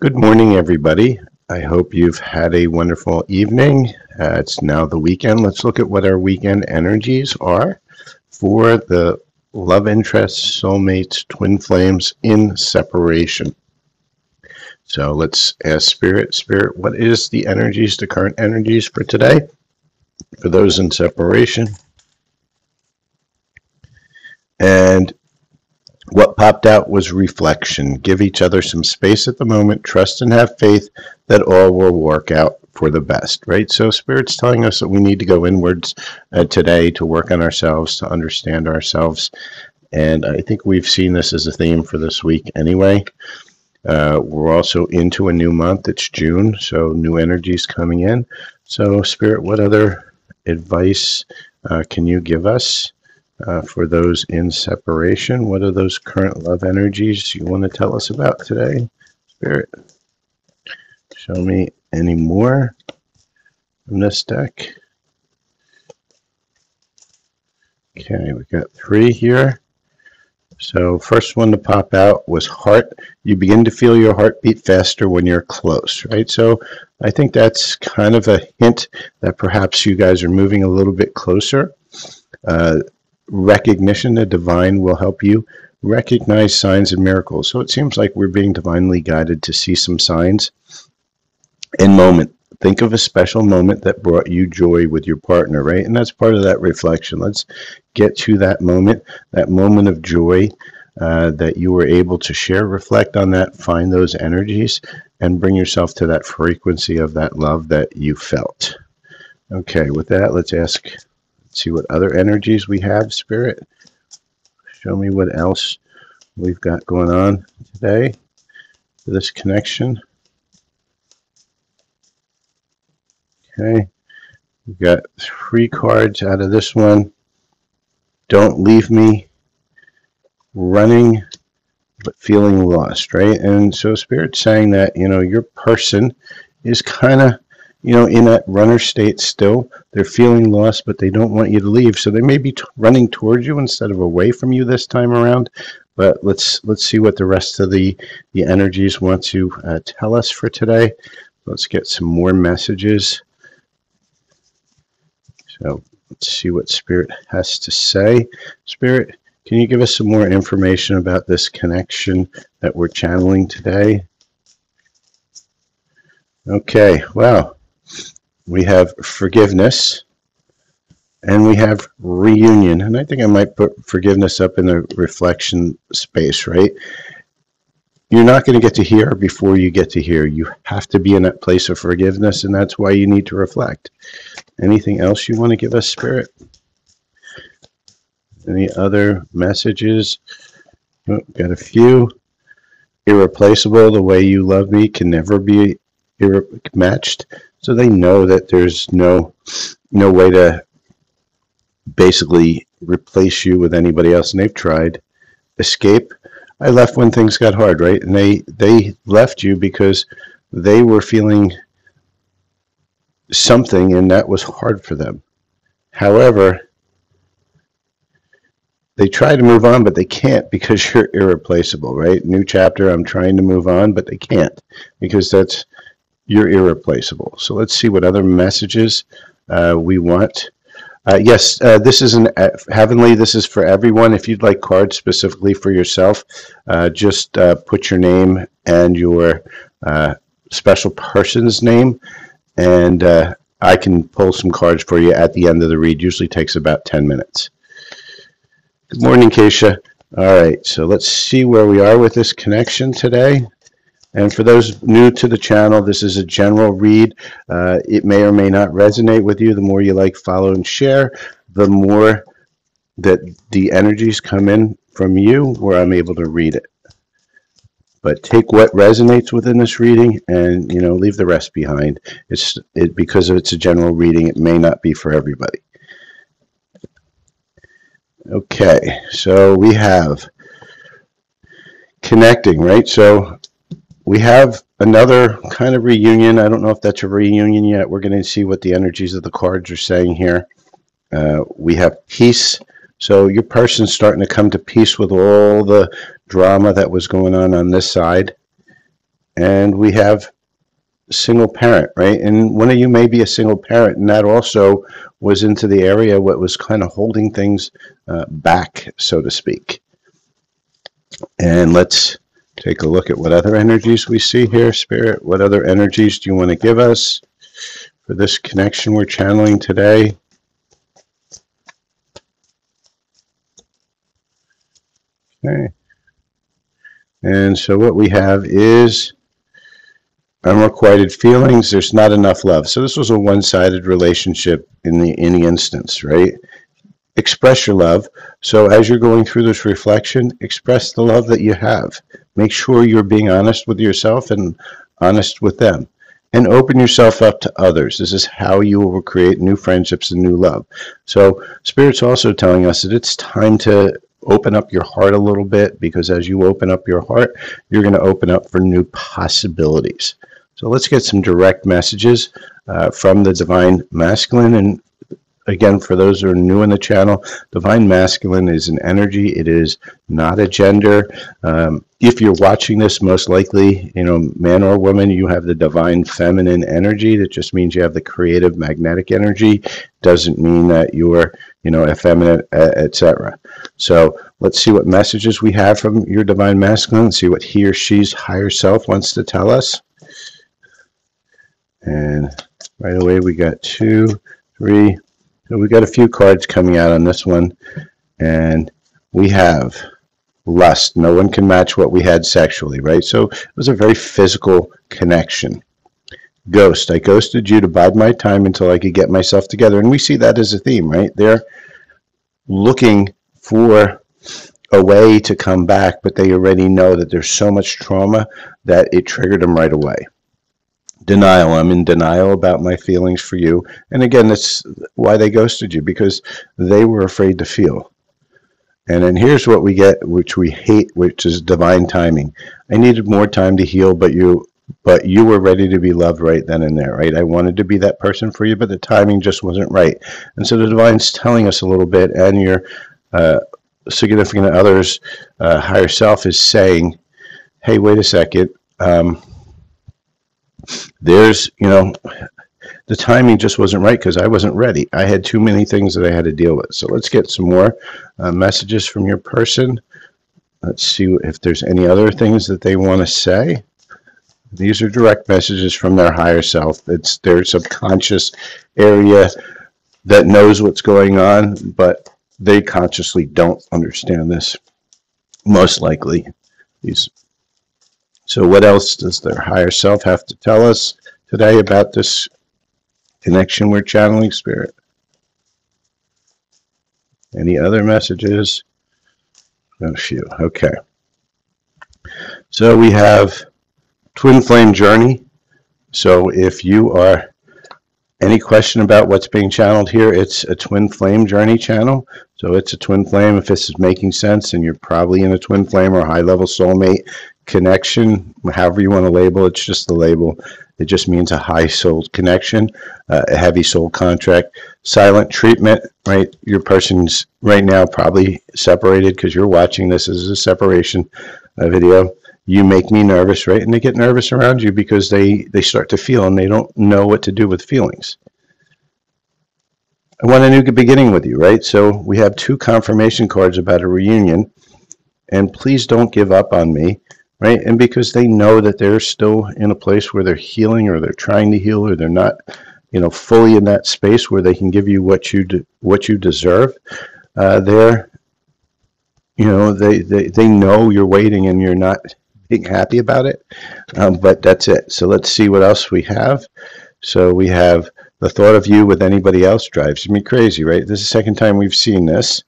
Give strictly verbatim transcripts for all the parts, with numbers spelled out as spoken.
Good morning, everybody. I hope you've had a wonderful evening. Uh, it's now the weekend. Let's look at what our weekend energies are for the love interests, soulmates, twin flames in separation. So let's ask Spirit. Spirit, what is the energies, the current energies for today for those in separation? And what popped out was reflection. Give each other some space at the moment. Trust and have faith that all will work out for the best, right? So Spirit's telling us that we need to go inwards uh, today to work on ourselves, to understand ourselves. And I think we've seen this as a theme for this week anyway. Uh, we're also into a new month. It's June, so new energy's coming in. So Spirit, what other advice uh, can you give us? Uh, for those in separation, what are those current love energies you want to tell us about today? Spirit, show me any more from this deck. Okay, we got three here. So first one to pop out was heart. You begin to feel your heartbeat faster when you're close, right? So I think that's kind of a hint that perhaps you guys are moving a little bit closer. Uh, Recognition, the divine will help you recognize signs and miracles. So it seems like we're being divinely guided to see some signs in moment. Think of a special moment that brought you joy with your partner, right? And that's part of that reflection. Let's get to that moment, that moment of joy uh, that you were able to share. Reflect on that, find those energies, and bring yourself to that frequency of that love that you felt. Okay, with that, let's ask... see what other energies we have. Spirit, show me what else we've got going on today for this connection. Okay, we've got three cards out of this one. Don't leave me running but feeling lost, right? And so Spirit's saying that, you know, your person is kind of, you know, in that runner state still. They're feeling lost, but they don't want you to leave. So they may be t running towards you instead of away from you this time around. But let's let's see what the rest of the, the energies want to uh, tell us for today. Let's get some more messages. So let's see what Spirit has to say. Spirit, can you give us some more information about this connection that we're channeling today? Okay, wow. We have forgiveness and we have reunion. And I think I might put forgiveness up in the reflection space, right? You're not going to get to hear before you get to hear. You have to be in that place of forgiveness, and that's why you need to reflect. Anything else you want to give us, Spirit? Any other messages? Oh, got a few. Irreplaceable, the way you love me can never be matched. So they know that there's no no way to basically replace you with anybody else, and they've tried. Escape, I left when things got hard, right? And they they left you because they were feeling something and that was hard for them. However, they try to move on, but they can't because you're irreplaceable, right? New chapter, I'm trying to move on, but they can't because that's, you're irreplaceable. So let's see what other messages uh, we want. Uh, yes, uh, this is an uh, heavenly. This is for everyone. If you'd like cards specifically for yourself, uh, just uh, put your name and your uh, special person's name, and uh, I can pull some cards for you at the end of the read. Usually takes about ten minutes. Good morning, Keisha. All right, so let's see where we are with this connection today. And for those new to the channel, this is a general read. Uh, it may or may not resonate with you. The more you like, follow, and share, the more that the energies come in from you where I'm able to read it. But take what resonates within this reading and, you know, leave the rest behind. It's it, because it's a general reading, it may not be for everybody. Okay, so we have connecting, right? So we have another kind of reunion. I don't know if that's a reunion yet. We're going to see what the energies of the cards are saying here. Uh, we have peace. So your person's starting to come to peace with all the drama that was going on on this side. and we have single parent, right? And one of you may be a single parent, and that also was into the area what was kind of holding things uh, back, so to speak. And let's take a look at what other energies we see here, Spirit. What other energies do you want to give us for this connection we're channeling today? Okay. And so what we have is unrequited feelings. There's not enough love. So this was a one-sided relationship in the any instance, right? Express your love. So as you're going through this reflection, express the love that you have. Make sure you're being honest with yourself and honest with them. And open yourself up to others. This is how you will create new friendships and new love. So Spirit's also telling us that it's time to open up your heart a little bit, because as you open up your heart, you're going to open up for new possibilities. So let's get some direct messages uh, from the Divine Masculine. And again, for those who are new in the channel, Divine Masculine is an energy. It is not a gender. Um, if you're watching this, most likely, you know, man or woman, you have the Divine Feminine energy. That just means you have the creative magnetic energy. Doesn't mean that you're, you know, effeminate, et cetera. So let's see what messages we have from your Divine Masculine. Let's see what he or she's higher self wants to tell us. And right away we got two, three. So we got a few cards coming out on this one. And we have lust. No one can match what we had sexually, right? So it was a very physical connection. Ghost. I ghosted you to bide my time until I could get myself together. And we see that as a theme, right? They're looking for a way to come back, but they already know that there's so much trauma that it triggered them right away. Denial. I'm in denial about my feelings for you. And again, that's why they ghosted you, because they were afraid to feel. And then here's what we get, which we hate, which is divine timing. I needed more time to heal, but you... But you were ready to be loved right then and there, right? I wanted to be that person for you, but the timing just wasn't right. And so the Divine's telling us a little bit, and your uh, significant other's uh, higher self is saying, hey, wait a second. Um, there's, you know, the timing just wasn't right because I wasn't ready. I had too many things that I had to deal with. So let's get some more uh, messages from your person. Let's see if there's any other things that they want to say. These are direct messages from their higher self. It's their subconscious area that knows what's going on, but they consciously don't understand this, most likely. These. So what else does their higher self have to tell us today about this connection we're channeling, Spirit? Any other messages? Not a few. Okay. So we have Twin Flame Journey. So if you are any question about what's being channeled here, it's a Twin Flame Journey channel. So it's a twin flame. If this is making sense, and you're probably in a twin flame or high level soulmate connection, however you want to label, it's just the label. It just means a high soul connection, uh, a heavy soul contract, silent treatment, right? Your person's right now probably separated because you're watching this as a separation uh, video. You make me nervous, right? And they get nervous around you because they, they start to feel, and they don't know what to do with feelings. I want a new beginning with you, right? So we have two confirmation cards about a reunion. And please don't give up on me, right? And because they know that they're still in a place where they're healing, or they're trying to heal, or they're not, you know, fully in that space where they can give you what you, de what you deserve, uh, they're, you know, they, they, they know you're waiting and you're not being happy about it, um, but that's it. So let's see what else we have. So we have the thought of you with anybody else drives me crazy, right? This is the second time we've seen this.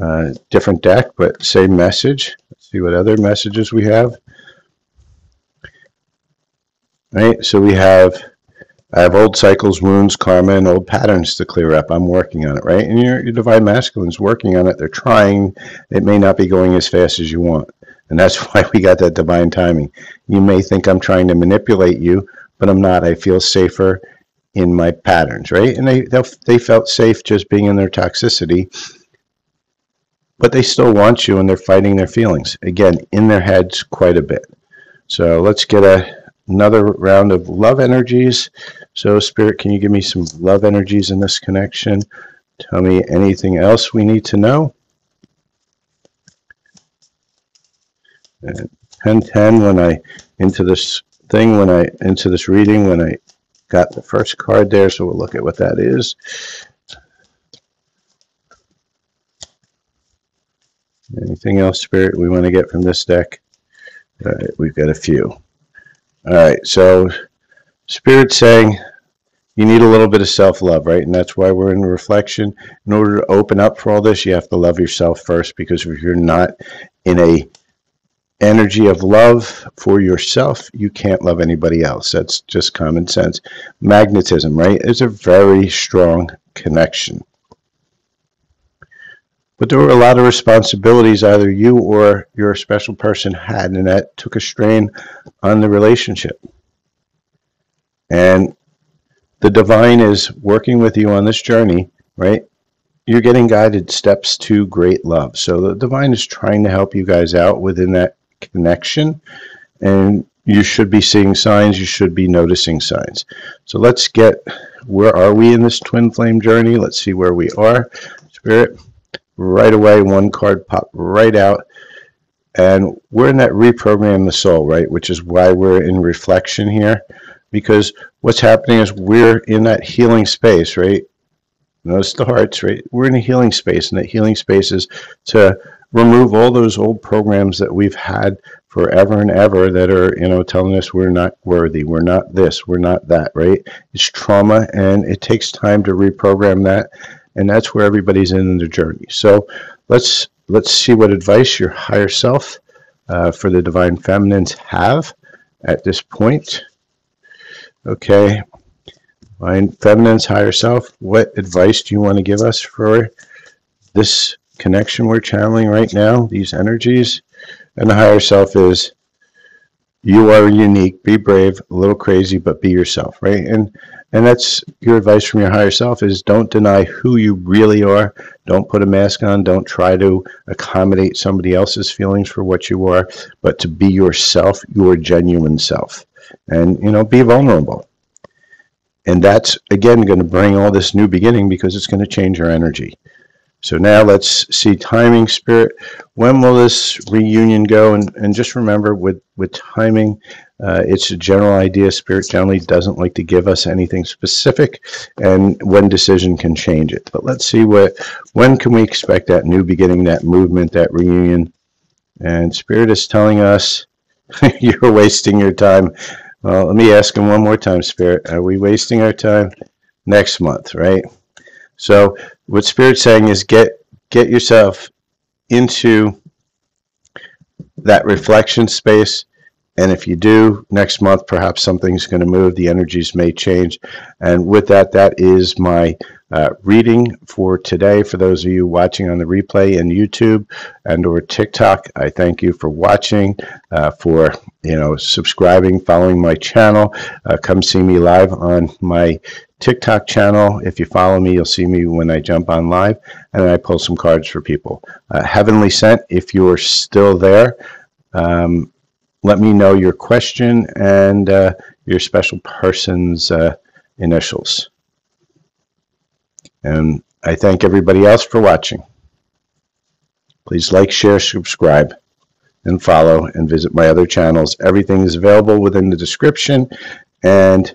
Uh, different deck, but same message. Let's see what other messages we have. Right, so we have, I have old cycles, wounds, karma, and old patterns to clear up. I'm working on it, right? And your, your Divine Masculine's working on it. They're trying. It may not be going as fast as you want. And that's why we got that divine timing. You may think I'm trying to manipulate you, but I'm not. I feel safer in my patterns, right? And they they felt safe just being in their toxicity, but they still want you, and they're fighting their feelings. Again, in their heads quite a bit, So let's get a, another round of love energies. So Spirit, can you give me some love energies in this connection? Tell me anything else we need to know. ten ten, when I into this thing, when I into this reading, when I got the first card there, so we'll look at what that is. Anything else, Spirit, we want to get from this deck? All right, we've got a few. All right, so Spirit's saying you need a little bit of self-love, right? And that's why we're in reflection. In order to open up for all this, you have to love yourself first, because if you're not in a energy of love for yourself, you can't love anybody else. That's just common sense. Magnetism, right, is a very strong connection. But there were a lot of responsibilities either you or your special person had, and that took a strain on the relationship. And the divine is working with you on this journey, right? You're getting guided steps to great love. So the divine is trying to help you guys out within that connection, and you should be seeing signs, you should be noticing signs. So let's get, where are we in this twin flame journey? Let's see where we are, Spirit. Right away, one card popped right out, and we're in that reprogram the soul, right, which is why we're in reflection here, because what's happening is we're in that healing space, right? Notice the hearts, right? We're in a healing space, and that healing space is to remove all those old programs that we've had forever and ever that are, you know, telling us we're not worthy, we're not this, we're not that, right? It's trauma, and it takes time to reprogram that. And that's where everybody's in the journey. So let's let's see what advice your higher self uh, for the divine feminines have at this point. Okay, divine feminines, higher self, what advice do you want to give us for this connection we're channeling right now, these energies? And the higher self is, you are unique, be brave, a little crazy, but be yourself, right? And and that's your advice from your higher self, is don't deny who you really are. Don't put a mask on. Don't try to accommodate somebody else's feelings for what you are, but to be yourself, your genuine self. And, you know, be vulnerable. And that's, again, going to bring all this new beginning, because it's going to change your energy. So now let's see timing, Spirit. When will this reunion go? And, and just remember, with, with timing, uh, it's a general idea. Spirit generally doesn't like to give us anything specific, and one decision can change it. But let's see what, when can we expect that new beginning, that movement, that reunion? And Spirit is telling us, you're wasting your time. Well, let me ask him one more time, Spirit. Are we wasting our time? Next month, right? So what Spirit's saying is get get yourself into that reflection space, and if you do, next month perhaps something's going to move, the energies may change. And with that, that is my uh, reading for today. For those of you watching on the replay in YouTube and or TikTok, I thank you for watching, uh, for you know subscribing, following my channel. Uh, come see me live on my TikTok channel. If you follow me, you'll see me when I jump on live, and I pull some cards for people. Uh, Heavenly Sent, if you're still there, um, let me know your question and uh, your special person's uh, initials. And I thank everybody else for watching. Please like, share, subscribe, and follow, and visit my other channels. Everything is available within the description, and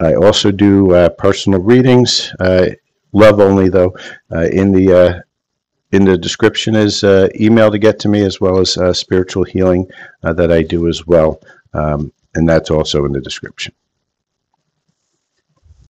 I also do uh, personal readings, uh, love only though. Uh, in the uh, in the description is uh, email to get to me, as well as uh, spiritual healing uh, that I do as well, um, and that's also in the description.